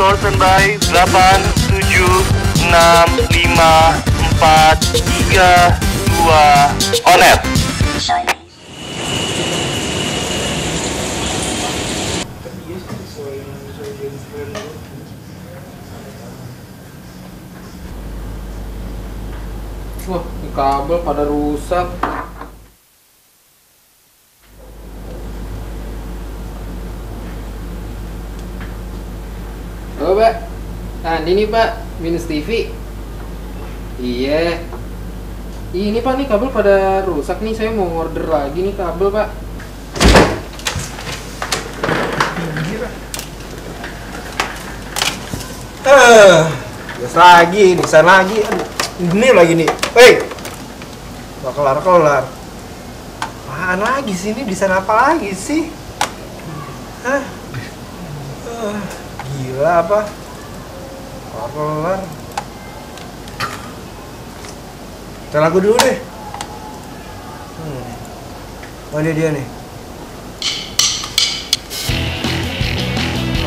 floor standby 8, 7, 6, 5, 4, 3, 2, on air. Wah, kabel pada rusak. Halo, Pak. Tadi nih, Pak, BINUS TV. Iya. Ini, Pak, nih kabel pada rusak nih. Saya mau order lagi nih kabel, Pak. Desain lagi. Ini lagi nih, hei, gak kelar. Apaan lagi sih ini, desain apa lagi sih? Hah? Gila apa? Kelar. Kita lagu dulu deh. Oh dia nih.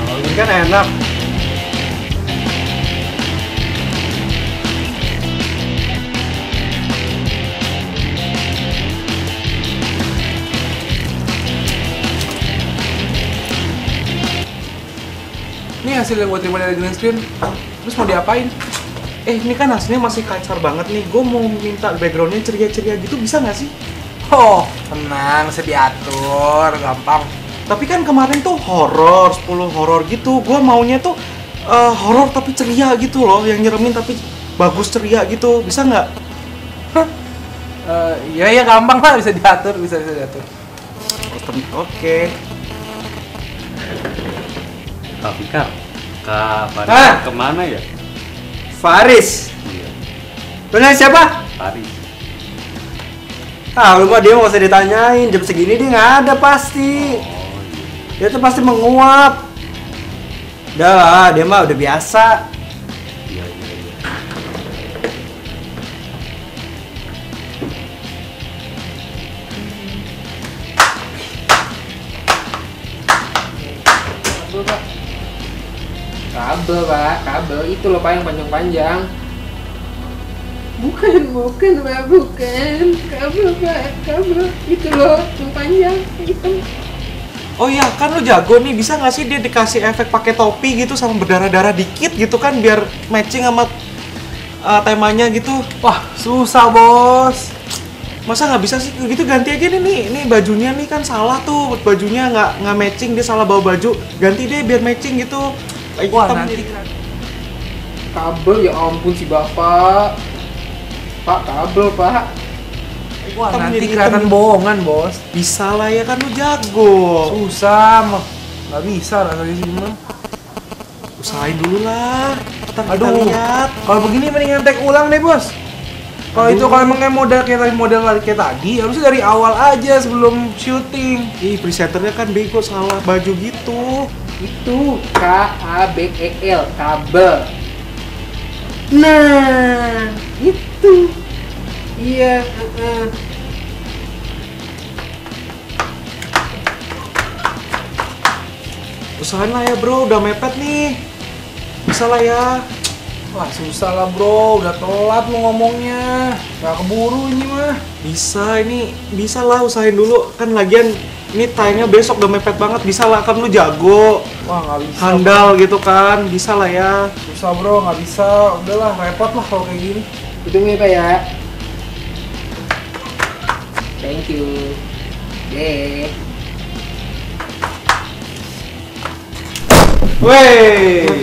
Oh, ini kan enak. Ini hasil yang gue terima dari green screen, terus mau diapain? Ini kan hasilnya masih kacar banget nih, gue mau minta backgroundnya ceria-ceria gitu, bisa nggak sih? Oh, tenang, bisa diatur, gampang. Tapi kan kemarin tuh horor, 10 horor gitu, gue maunya tuh horor tapi ceria gitu loh, yang nyeremin tapi bagus ceria gitu, bisa nggak? Ya gampang lah, bisa diatur, bisa diatur. Oke. Kak Fikar, Kak Faris kemana ya? Faris? Iya. Bener siapa? Faris. Lupa dia mau usah ditanyain, jam segini dia nggak ada pasti. Oh, iya. Dia tuh pasti menguap. Udah lah, dia mah udah biasa. Iya. Kabel itu loh, Pak, yang panjang-panjang. Bukan, Pak, bukan. Kabel, Pak, kabel itu loh, yang panjang itu. Oh iya, kan lo jago nih, bisa nggak sih dia dikasih efek pakai topi gitu sama berdarah-darah dikit gitu kan biar matching sama temanya gitu. Wah, susah, Bos. Masa nggak bisa sih? Gitu ganti aja nih. Ini bajunya nih kan salah tuh, bajunya nggak matching, dia salah bawa baju. Ganti deh biar matching gitu. Wah, nanti kabel, ya ampun si bapak. Pak, kabel, Pak. Wah, nanti kelihatan bohongan, Bos. Bisa lah, ya kan lu jago. Susah mah, nggak bisa lah dari sini mah. Usahain dulu lah. Kita lihat. Kalau begini mendingan take ulang deh, Bos. Kalau itu kalau emang model kayak tadi, harusnya dari awal aja sebelum syuting. Ih, presenternya kan bego, salah baju gitu. Itu KABEL, kabel. Nah, itu. Iya, Usahain lah ya, Bro, udah mepet nih. Bisa lah ya. Wah, susah lah, Bro, udah telat lo ngomongnya. Gak keburu ini mah. Bisa lah, usahain dulu. Kan lagian ini tayangnya besok, udah mepet banget, bisa lah, kan lu jago. Wah, nggak bisa. Handal, Bro. Gitu kan, bisa lah ya. Susah, Bro, nggak bisa. Udahlah, repot lah kalau kayak gini. Hitung nih, Pak, ya. Thank you. Deh. Wey.